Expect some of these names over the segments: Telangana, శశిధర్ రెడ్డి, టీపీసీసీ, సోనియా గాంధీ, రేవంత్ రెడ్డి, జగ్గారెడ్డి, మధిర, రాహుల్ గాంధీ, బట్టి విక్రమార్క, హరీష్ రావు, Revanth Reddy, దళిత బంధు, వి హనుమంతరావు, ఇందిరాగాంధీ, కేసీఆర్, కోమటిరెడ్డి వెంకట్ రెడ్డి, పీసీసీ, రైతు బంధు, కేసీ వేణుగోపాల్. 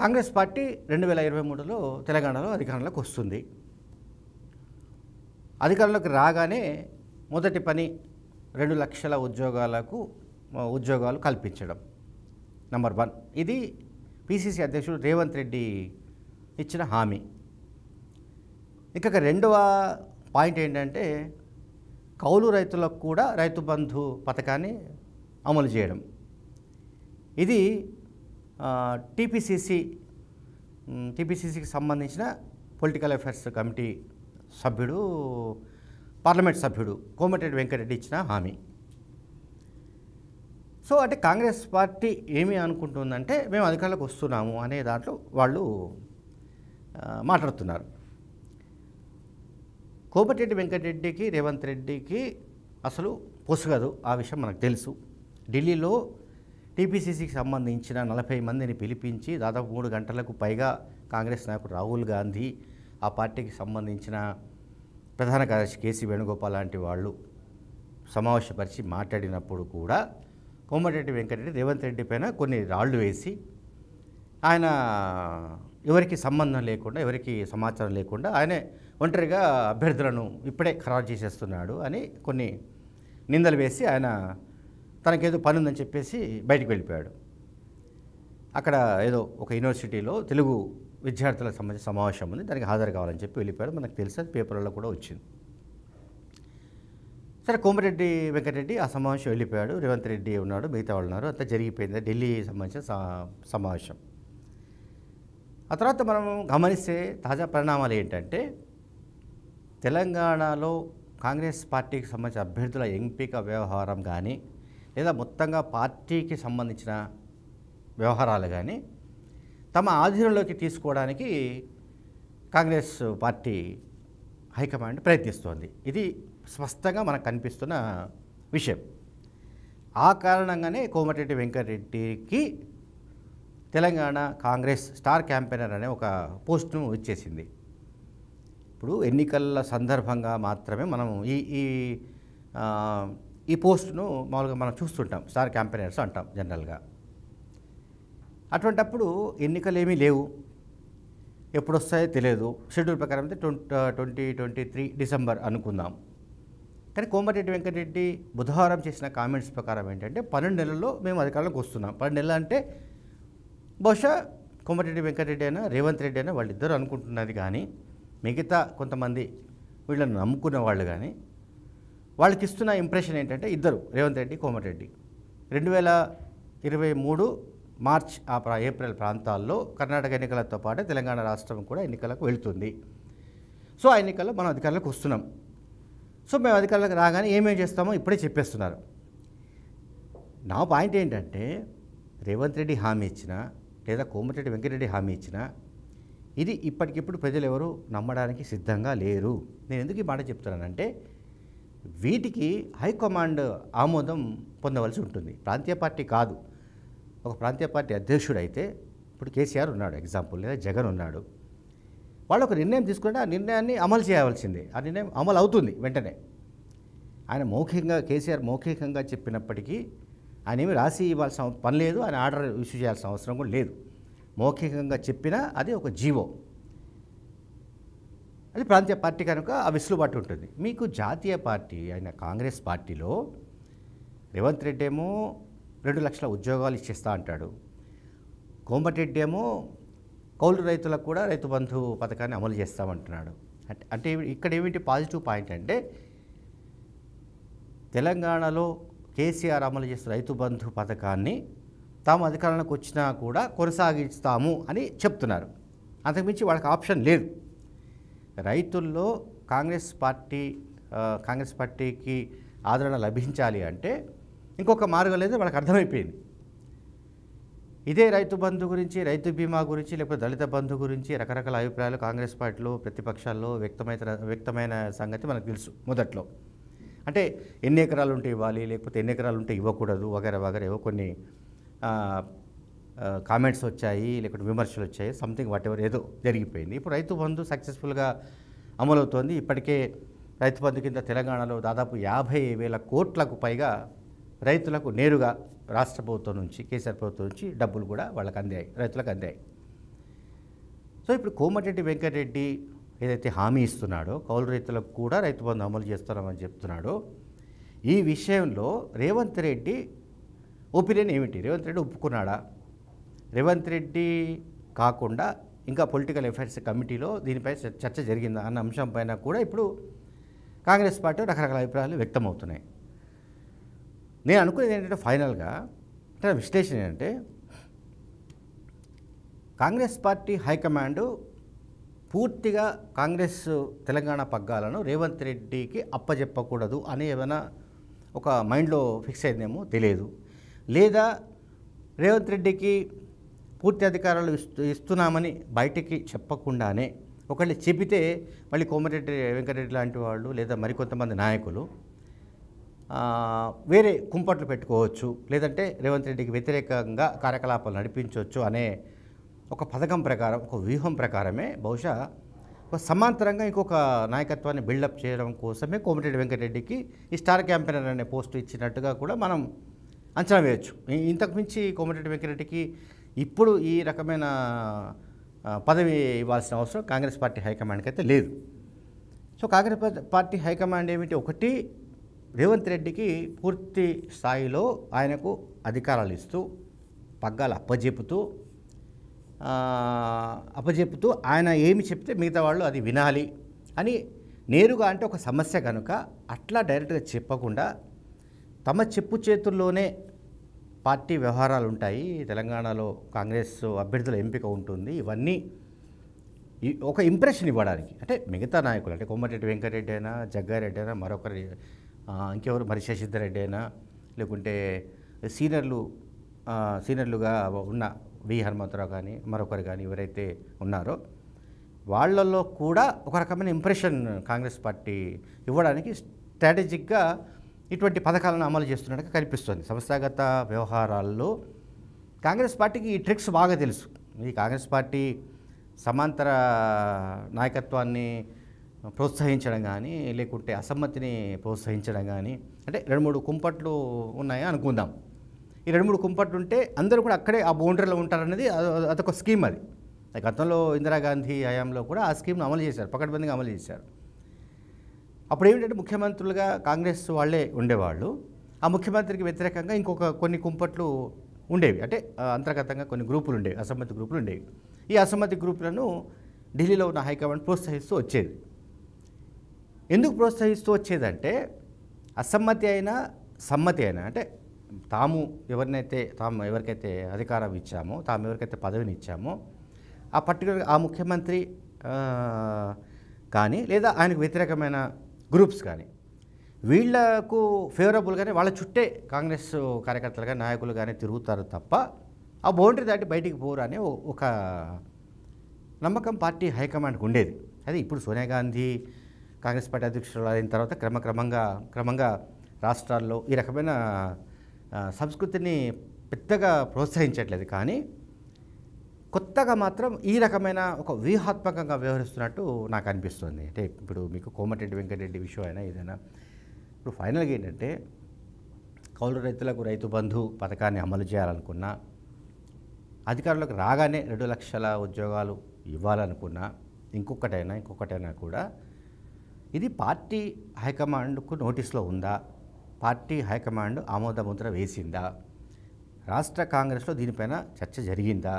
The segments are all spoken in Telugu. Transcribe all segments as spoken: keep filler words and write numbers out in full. కాంగ్రెస్ పార్టీ రెండు వేల ఇరవై మూడులో తెలంగాణలో అధికారంలోకి వస్తుంది. అధికారంలోకి రాగానే మొదటి పని రెండు లక్షల ఉద్యోగాలకు ఉద్యోగాలు కల్పించడం నంబర్ వన్. ఇది పీసీసీ అధ్యక్షుడు రేవంత్ రెడ్డి ఇచ్చిన హామీ. ఇక రెండవ పాయింట్ ఏంటంటే కౌలు రైతులకు కూడా రైతు బంధు పథకాన్ని అమలు చేయడం. ఇది టీపీసీసీ టీపీసీసీకి సంబంధించిన పొలిటికల్ అఫైర్స్ కమిటీ సభ్యుడు పార్లమెంట్ సభ్యుడు కోమటిరెడ్డి వెంకట్ రెడ్డి ఇచ్చిన హామీ. సో అంటే కాంగ్రెస్ పార్టీ ఏమి అనుకుంటుందంటే మేము అధికారులకు వస్తున్నాము అనే దాంట్లో వాళ్ళు మాట్లాడుతున్నారు. కోమటిరెడ్డి వెంకట్ రెడ్డికి రేవంత్ రెడ్డికి అసలు పొసగదు, ఆ విషయం మనకు తెలుసు. ఢిల్లీలో టీపీసీసీకి సంబంధించిన నలభై మందిని పిలిపించి దాదాపు మూడు గంటలకు పైగా కాంగ్రెస్ నాయకుడు రాహుల్ గాంధీ, ఆ పార్టీకి సంబంధించిన ప్రధాన కార్యదర్శి కేసీ వేణుగోపాల్ లాంటి వాళ్ళు సమావేశపరిచి మాట్లాడినప్పుడు కూడా కోమటిరెడ్డి వెంకటరెడ్డి రేవంత్ రెడ్డి పైన కొన్ని రాళ్లు వేసి ఆయన ఎవరికి సంబంధం లేకుండా ఎవరికి సమాచారం లేకుండా ఆయనే ఒంటరిగా అభ్యర్థులను ఇప్పుడే ఖరారు చేసేస్తున్నాడు అని కొన్ని నిందలు వేసి ఆయన తనకేదో పని ఉందని చెప్పేసి బయటకు వెళ్ళిపోయాడు. అక్కడ ఏదో ఒక యూనివర్సిటీలో తెలుగు విద్యార్థులకు సంబంధించిన సమావేశం ఉంది, దానికి హాజరు కావాలని చెప్పి వెళ్ళిపోయాడు. మనకు తెలుసు, పేపర్లలో కూడా వచ్చింది. సరే, కోమటిరెడ్డి వెంకటరెడ్డి ఆ సమావేశం వెళ్ళిపోయాడు, రేవంత్ రెడ్డి ఉన్నాడు, మిగతా వాళ్ళు ఉన్నారు, అంతా జరిగిపోయింది ఢిల్లీ సంబంధించిన సమావేశం. ఆ తర్వాత మనం గమనిస్తే తాజా పరిణామాలు ఏంటంటే తెలంగాణలో కాంగ్రెస్ పార్టీకి సంబంధించిన అభ్యర్థుల ఎంపిక వ్యవహారం కానీ లేదా మొత్తంగా పార్టీకి సంబంధించిన వ్యవహారాలు కానీ తమ ఆధీనంలోకి తీసుకోవడానికి కాంగ్రెస్ పార్టీ హైకమాండ్ ప్రయత్నిస్తోంది. ఇది స్పష్టంగా మనకు కనిపిస్తున్న విషయం. ఆ కారణంగానే కోమటిరెడ్డి వెంకటరెడ్డికి తెలంగాణ కాంగ్రెస్ స్టార్ క్యాంపెయినర్ అనే ఒక పోస్టును ఇచ్చేసింది. ఇప్పుడు ఎన్నికల సందర్భంగా మాత్రమే మనం ఈ ఈ ఈ పోస్టును మామూలుగా మనం చూస్తుంటాం, స్టార్ క్యాంపెయినర్స్ అంటాం జనరల్గా. అటువంటప్పుడు ఎన్నికలు ఏమీ లేవు, ఎప్పుడు వస్తాయో తెలియదు. షెడ్యూల్ ప్రకారం అయితే ట్వంటీ ట్వంటీ త్రీ డిసెంబర్ అనుకుందాం. కానీ కోమటిరెడ్డి వెంకటరెడ్డి బుధవారం చేసిన కామెంట్స్ ప్రకారం ఏంటంటే పన్నెండు నెలల్లో మేము అధికారంలోకి వస్తున్నాం. పన్నెండు నెలలు అంటే బహుశా కోమటిరెడ్డి వెంకటరెడ్డి అయినా రేవంత్ రెడ్డి అయినా వాళ్ళిద్దరూ అనుకుంటున్నది కానీ మిగతా కొంతమంది వీళ్ళని నమ్ముకున్న వాళ్ళు కానీ వాళ్ళకి ఇస్తున్న ఇంప్రెషన్ ఏంటంటే ఇద్దరు రేవంత్ రెడ్డి కోమటిరెడ్డి రెండు వేల ఇరవై మూడు మార్చ్ ఆ ఏప్రిల్ ప్రాంతాల్లో కర్ణాటక ఎన్నికలతో పాటు తెలంగాణ రాష్ట్రం కూడా ఎన్నికలకు వెళుతుంది. సో ఆ ఎన్నికల్లో మనం అధికారులకు వస్తున్నాం, సో మేము అధికారులకు రాగానే ఏమేమి చేస్తామో ఇప్పుడే చెప్పేస్తున్నారు. నా పాయింట్ ఏంటంటే రేవంత్ రెడ్డి హామీ ఇచ్చినా లేదా కోమటిరెడ్డి వెంకటరెడ్డి హామీ ఇచ్చినా ఇది ఇప్పటికిప్పుడు ప్రజలు ఎవరు నమ్మడానికి సిద్ధంగా లేరు. నేను ఎందుకు ఈ మాట చెప్తున్నానంటే వీటికి హైకమాండ్ ఆమోదం పొందవలసి ఉంటుంది. ప్రాంతీయ పార్టీ కాదు, ఒక ప్రాంతీయ పార్టీ అధ్యక్షుడు అయితే ఇప్పుడు కేసీఆర్ ఉన్నాడు ఎగ్జాంపుల్, లేదా జగన్ ఉన్నాడు, వాళ్ళు ఒక నిర్ణయం తీసుకుంటే ఆ నిర్ణయాన్ని అమలు చేయవలసిందే. ఆ నిర్ణయం అమలు అవుతుంది వెంటనే. ఆయన మౌఖికంగా కేసీఆర్ మౌఖికంగా చెప్పినప్పటికీ ఆయన ఏమి రాసి ఇవ్వాల్సిన పని లేదు, ఆయన ఆర్డర్ ఇష్యూ చేయాల్సిన అవసరం కూడా లేదు. మౌఖికంగా చెప్పినా అది ఒక జీవో, అది ప్రాంతీయ పార్టీ కనుక ఆ విసులుబాటు ఉంటుంది. మీకు జాతీయ పార్టీ అయిన కాంగ్రెస్ పార్టీలో రేవంత్ రెడ్డి ఏమో రెండు లక్షల ఉద్యోగాలు ఇచ్చేస్తా అంటాడు, కోమటిరెడ్డి ఏమో కౌలు రైతులకు కూడా రైతు బంధు పథకాన్ని అమలు చేస్తామంటున్నాడు. అంటే అంటే ఇక్కడ ఏమిటి పాజిటివ్ పాయింట్ అంటే తెలంగాణలో కేసీఆర్ అమలు చేస్తున్న రైతు బంధు పథకాన్ని తాము అధికారంలోకి వచ్చినా కూడా కొనసాగిస్తాము అని చెప్తున్నారు. అంతకుమించి వాళ్ళకి ఆప్షన్ లేదు. రైతుల్లో కాంగ్రెస్ పార్టీ కాంగ్రెస్ పార్టీకి ఆదరణ లభించాలి అంటే ఇంకొక మార్గం లేదు, వాళ్ళకి అర్థమైపోయింది. ఇదే రైతు బంధు గురించి, రైతు బీమా గురించి, లేకపోతే దళిత బంధు గురించి రకరకాల అభిప్రాయాలు కాంగ్రెస్ పార్టీలో ప్రతిపక్షాల్లో వ్యక్తమైన వ్యక్తమైన సంగతి మనకు తెలుసు. మొదట్లో అంటే ఎన్ని ఎకరాలు ఉంటే ఇవ్వాలి, లేకపోతే ఎన్ని ఎకరాలు ఉంటే ఇవ్వకూడదు వగైరా వగైరా ఏవో కొన్ని కామెంట్స్ వచ్చాయి, లేకపోతే విమర్శలు వచ్చాయి, సంథింగ్ వాట్ ఎవర్ ఏదో జరిగిపోయింది. ఇప్పుడు రైతు బంధు సక్సెస్ఫుల్గా అమలవుతోంది. ఇప్పటికే రైతు బంధు కింద తెలంగాణలో దాదాపు యాభై వేల కోట్లకు పైగా రైతులకు నేరుగా రాష్ట్ర ప్రభుత్వం నుంచి కేసీఆర్ ప్రభుత్వం నుంచి డబ్బులు కూడా వాళ్ళకి అందాయి, రైతులకు అందాయి. సో ఇప్పుడు కోమటిరెడ్డి వెంకటరెడ్డి ఏదైతే హామీ ఇస్తున్నాడో కౌలు రైతులకు కూడా రైతు బంధు అమలు చేస్తారని చెప్తున్నాడో ఈ విషయంలో రేవంత్ రెడ్డి ఒపీనియన్ ఏమిటి? రేవంత్ రెడ్డి ఒప్పుకున్నాడా? రేవంత్ రెడ్డి కాకుండా ఇంకా పొలిటికల్ అఫైర్స్ కమిటీలో దీనిపై చర్చ జరిగిందా అన్న అంశం పైన కూడా ఇప్పుడు కాంగ్రెస్ పార్టీ రకరకాల అభిప్రాయాలు వ్యక్తం అవుతున్నాయి. నేను అనుకునేది ఏంటంటే ఫైనల్గా అంటే విశ్లేషణ ఏంటంటే కాంగ్రెస్ పార్టీ హైకమాండ్ పూర్తిగా కాంగ్రెస్ తెలంగాణ పగ్గాలను రేవంత్ రెడ్డికి అప్పజెప్పకూడదు అని ఏమైనా ఒక మైండ్లో ఫిక్స్ అయిందేమో తెలియదు. లేదా రేవంత్ రెడ్డికి పూర్తి అధికారాలు ఇస్తూ ఇస్తున్నామని బయటికి చెప్పకుండానే ఒకళ్ళు చెబితే మళ్ళీ కోమటిరెడ్డి వెంకటరెడ్డి లాంటి వాళ్ళు లేదా మరికొంతమంది నాయకులు వేరే కుంపట్లు పెట్టుకోవచ్చు, లేదంటే రేవంత్ రెడ్డికి వ్యతిరేకంగా కార్యకలాపాలు నడిపించవచ్చు అనే ఒక పథకం ప్రకారం ఒక వ్యూహం ప్రకారమే బహుశా సమాంతరంగా ఇంకొక నాయకత్వాన్ని బిల్డప్ చేయడం కోసమే కోమటిరెడ్డి వెంకటరెడ్డికి ఈ స్టార్ క్యాంపెయినర్ అనే పోస్టు ఇచ్చినట్టుగా కూడా మనం అంచనా వేయచ్చు. ఇంతకుమించి కోమటిరెడ్డి వెంకటరెడ్డికి ఇప్పుడు ఈ రకమైన పదవి ఇవ్వాల్సిన అవసరం కాంగ్రెస్ పార్టీ హైకమాండ్కి అయితే లేదు. సో కాంగ్రెస్ పార్టీ హైకమాండ్ ఏమిటి? ఒకటి, రేవంత్ రెడ్డికి పూర్తి స్థాయిలో ఆయనకు అధికారాలు ఇస్తూ పగ్గాలు అప్పజెపుతూ అప్పజెపుతూ ఆయన ఏమి చెప్తే మిగతా వాళ్ళు అది వినాలి అని నేరుగా అంటే ఒక సమస్య కనుక అట్లా డైరెక్ట్గా చెప్పకుండా తమ చెప్పు చేతుల్లోనే పార్టీ వ్యవహారాలు ఉంటాయి, తెలంగాణలో కాంగ్రెస్ అభ్యర్థుల ఎంపిక ఉంటుంది, ఇవన్నీ ఒక ఇంప్రెషన్ ఇవ్వడానికి అంటే మిగతా నాయకులు అంటే కోమటిరెడ్డి వెంకటరెడ్డి అయినా జగ్గారెడ్డి అయినా మరొకరి ఇంకెవరు మరి శశిధర్ రెడ్డి అయినా లేకుంటే సీనియర్లు సీనియర్లుగా ఉన్న వి హనుమంతరావు కానీ మరొకరు కానీ ఎవరైతే ఉన్నారో వాళ్ళల్లో కూడా ఒక రకమైన ఇంప్రెషన్ కాంగ్రెస్ పార్టీ ఇవ్వడానికి స్ట్రాటజిక్గా ఇటువంటి పథకాలను అమలు చేస్తున్నట్టుగా కనిపిస్తుంది. సంస్థాగత వ్యవహారాల్లో కాంగ్రెస్ పార్టీకి ఈ ట్రిక్స్ బాగా తెలుసు. ఈ కాంగ్రెస్ పార్టీ సమాంతర నాయకత్వాన్ని ప్రోత్సహించడం కానీ లేకుంటే అసమ్మతిని ప్రోత్సహించడం కానీ అంటే రెండు మూడు కుంపట్లు ఉన్నాయా అనుకుందాం. ఈ రెండు మూడు కుంపట్లు ఉంటే అందరూ కూడా అక్కడే ఆ బౌండరీలో ఉంటారనేది అదొక స్కీమ్. అది గతంలో ఇందిరాగాంధీ హయాంలో కూడా ఆ స్కీమ్ను అమలు చేశారు, పకడ్బందీగా అమలు చేశారు. అప్పుడు ఏమిటంటే ముఖ్యమంత్రులుగా కాంగ్రెస్ వాళ్ళే ఉండేవాళ్ళు, ఆ ముఖ్యమంత్రికి వ్యతిరేకంగా ఇంకొక కొన్ని కుంపట్లు ఉండేవి, అంటే అంతర్గతంగా కొన్ని గ్రూపులు ఉండేవి, అసమ్మతి గ్రూపులు ఉండేవి. ఈ అసమ్మతి గ్రూపులను ఢిల్లీలో ఉన్న హైకమాండ్ ప్రోత్సహిస్తూ వచ్చేది. ఎందుకు ప్రోత్సహిస్తూ వచ్చేదంటే అసమ్మతి అయినా సమ్మతి అయినా అంటే తాము ఎవరినైతే తాము ఎవరికైతే అధికారం ఇచ్చామో తాము ఎవరికైతే పదవిని ఇచ్చామో ఆ పర్టికులర్ ఆ ముఖ్యమంత్రి కానీ లేదా ఆయనకు వ్యతిరేకమైన గ్రూప్స్ కానీ వీళ్లకు ఫేవరబుల్గానే వాళ్ళ చుట్టే కాంగ్రెస్ కార్యకర్తలు కానీ నాయకులు కానీ తిరుగుతారు తప్ప ఆ బౌండరీ దాటి బయటికి పోరు అనే ఒక నమ్మకం పార్టీ హైకమాండ్కి ఉండేది. అది ఇప్పుడు సోనియా గాంధీ కాంగ్రెస్ పార్టీ అధ్యక్షురాలు అయిన తర్వాత క్రమక్రమంగా క్రమంగా రాష్ట్రాల్లో ఈ రకమైన సంస్కృతిని పెద్దగా ప్రోత్సహించట్లేదు, కానీ కొత్తగా మాత్రం ఈ రకమైన ఒక వ్యూహాత్మకంగా వ్యవహరిస్తున్నట్టు నాకు అనిపిస్తుంది. అంటే ఇప్పుడు మీకు కోమటిరెడ్డి వెంకటరెడ్డి విషయం అయినా ఏదైనా ఇప్పుడు ఫైనల్గా ఏంటంటే కౌలు రైతులకు రైతు బంధు పథకాన్ని అమలు చేయాలనుకున్నా, అధికారులకు రాగానే రెండు లక్షల ఉద్యోగాలు ఇవ్వాలనుకున్నా, ఇంకొకటైనా ఇంకొకటైనా కూడా ఇది పార్టీ హైకమాండ్కు నోటీస్లో ఉందా, పార్టీ హైకమాండ్ ఆమోద ముద్ర వేసిందా, రాష్ట్ర కాంగ్రెస్లో దీనిపైన చర్చ జరిగిందా,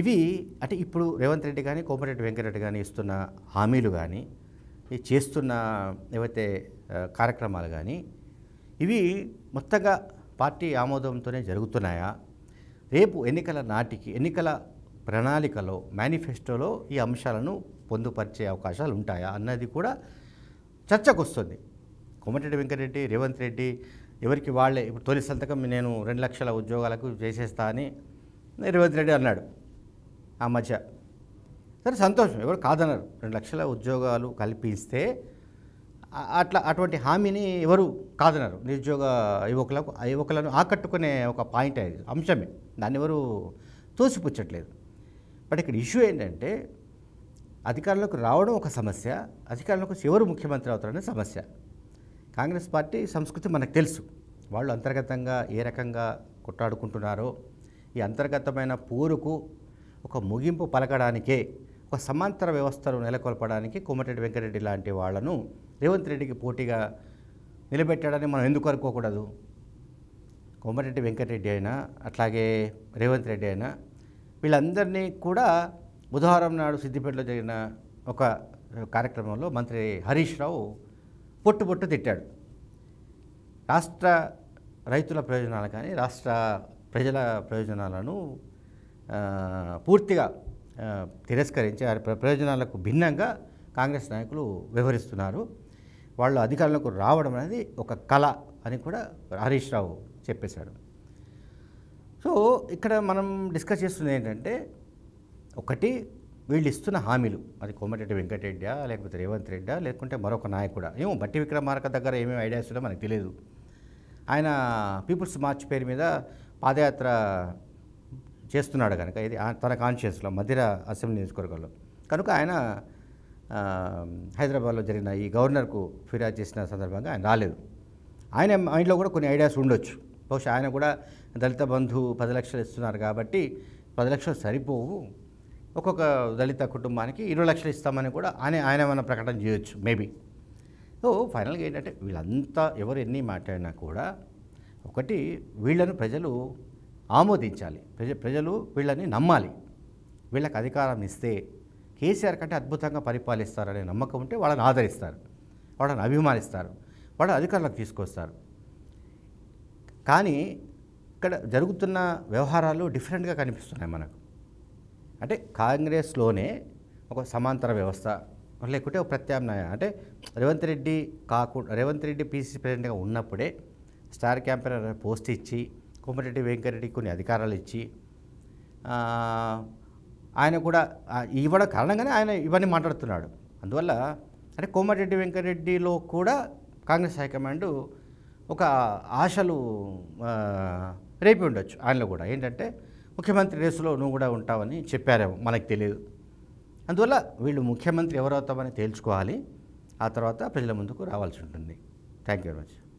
ఇవి అంటే ఇప్పుడు రేవంత్ రెడ్డి కానీ కోమటిరెడ్డి వెంకటరెడ్డి కానీ ఇస్తున్న హామీలు కానీ చేస్తున్న ఏవైతే కార్యక్రమాలు కానీ ఇవి మొత్తంగా పార్టీ ఆమోదంతోనే జరుగుతున్నాయా, రేపు ఎన్నికల నాటికి ఎన్నికల ప్రణాళికలో మేనిఫెస్టోలో ఈ అంశాలను పొందుపరిచే అవకాశాలు ఉంటాయా అన్నది కూడా చర్చకు వస్తుంది. కోమటిరెడ్డి వెంకటరెడ్డి రేవంత్ రెడ్డి ఎవరికి వాళ్ళే ఇప్పుడు తొలి సంతకం నేను రెండు లక్షల ఉద్యోగాలకు చేసేస్తా అని రేవంత్ రెడ్డి అన్నాడు ఆ మధ్య. సరే సంతోషం, ఎవరు కాదన్నారు, రెండు లక్షల ఉద్యోగాలు కల్పిస్తే అట్లా అటువంటి హామీని ఎవరు కాదన్నారు. నిరుద్యోగ యువకులకు యువకులను ఆకట్టుకునే ఒక పాయింట్ అది అంశమే, దాన్ని ఎవరు తోసిపుచ్చట్లేదు. బట్ ఇక్కడ ఇష్యూ ఏంటంటే అధికారంలోకి రావడం ఒక సమస్య, అధికారంలోకి ఎవరు ముఖ్యమంత్రి అవుతారనే సమస్య. కాంగ్రెస్ పార్టీ సంస్కృతి మనకు తెలుసు, వాళ్ళు అంతర్గతంగా ఏ రకంగా కొట్లాడుకుంటున్నారో, ఈ అంతర్గతమైన పోరుకు ఒక ముగింపు పలకడానికే ఒక సమాంతర వ్యవస్థను నెలకొల్పడానికి కోమటిరెడ్డి వెంకటరెడ్డి లాంటి వాళ్ళను రేవంత్ రెడ్డికి పోటీగా నిలబెట్టాడని మనం ఎందుకు అనుకోకూడదు? కోమటిరెడ్డి వెంకటరెడ్డి అయినా అట్లాగే రేవంత్ రెడ్డి అయినా వీళ్ళందరినీ కూడా బుధవారం నాడు సిద్దిపేటలో జరిగిన ఒక కార్యక్రమంలో మంత్రి హరీష్ రావు పొట్టు పొట్టు తిట్టాడు. రాష్ట్ర రైతుల ప్రయోజనాలు కానీ రాష్ట్ర ప్రజల ప్రయోజనాలను పూర్తిగా తిరస్కరించి వారి ప్రయోజనాలకు భిన్నంగా కాంగ్రెస్ నాయకులు వ్యవహరిస్తున్నారు, వాళ్ళు అధికారంలోకి రావడం అనేది ఒక కళ అని కూడా హరీష్ రావు చెప్పేశాడు. సో ఇక్కడ మనం డిస్కస్ చేస్తుంది ఏంటంటే, ఒకటి వీళ్ళు ఇస్తున్న హామీలు, అది కోమటిరెడ్డి వెంకటరెడ్డా లేకపోతే రేవంత్ రెడ్డా లేకుంటే మరొక నాయకుడా ఏమో, బట్టి విక్రమార్క దగ్గర ఏమేమి ఐడియాస్ ఉన్నా మనకు తెలియదు. ఆయన పీపుల్స్ మార్చ్ పేరు మీద పాదయాత్ర చేస్తున్నాడు కనుక, ఇది తన కాన్షియస్లో మధిర అసెంబ్లీ నియోజకవర్గంలో కనుక ఆయన హైదరాబాద్లో జరిగిన ఈ గవర్నర్కు ఫిర్యాదు చేసిన సందర్భంగా ఆయన రాలేదు. ఆయన మైండ్లో కూడా కొన్ని ఐడియాస్ ఉండొచ్చు బహుశా. ఆయన కూడా దళిత బంధు పది లక్షలు ఇస్తున్నారు కాబట్టి పది లక్షలు సరిపోవు, ఒక్కొక్క దళిత కుటుంబానికి ఇరవై లక్షలు ఇస్తామని కూడా ఆయన ఆయన ఏమైనా ప్రకటన చేయొచ్చు మేబీ. సో ఫైనల్గా ఏంటంటే వీళ్ళంతా ఎవరు ఎన్ని మాట్లాడినా కూడా ఒకటి వీళ్ళను ప్రజలు ఆమోదించాలి, ప్రజ ప్రజలు వీళ్ళని నమ్మాలి. వీళ్ళకి అధికారం ఇస్తే కేసీఆర్ కంటే అద్భుతంగా పరిపాలిస్తారనే నమ్మకం ఉంటే వాళ్ళని ఆదరిస్తారు, వాళ్ళని అభిమానిస్తారు, వాళ్ళని అధికారులకు తీసుకొస్తారు. కానీ ఇక్కడ జరుగుతున్న వ్యవహారాలు డిఫరెంట్గా కనిపిస్తున్నాయి మనకు. అంటే కాంగ్రెస్లోనే ఒక సమాంతర వ్యవస్థ లేకుంటే ఒక ప్రత్యామ్నాయ, అంటే రేవంత్ రెడ్డి కాకుండా రేవంత్ రెడ్డి పీసీసీ ప్రెసిడెంట్గా ఉన్నప్పుడే స్టార్ క్యాంపెయినర్ పోస్ట్ ఇచ్చి కోమటిరెడ్డి వెంకటరెడ్డికి కొన్ని అధికారాలు ఇచ్చి ఆయన కూడా ఇవ్వడం కారణంగానే ఆయన ఇవన్నీ మాట్లాడుతున్నాడు. అందువల్ల అంటే కోమటిరెడ్డి వెంకటరెడ్డిలో కూడా కాంగ్రెస్ హైకమాండ్ ఒక ఆశలు రేపి ఉండొచ్చు. ఆయనలో కూడా ఏంటంటే ముఖ్యమంత్రి రేసులో నువ్వు కూడా ఉంటావని చెప్పారేమో, మనకు తెలియదు. అందువల్ల వీళ్ళు ముఖ్యమంత్రి ఎవరవుతామని తేల్చుకోవాలి, ఆ తర్వాత ప్రజల ముందుకు రావాల్సి ఉంటుంది. Thank you very much.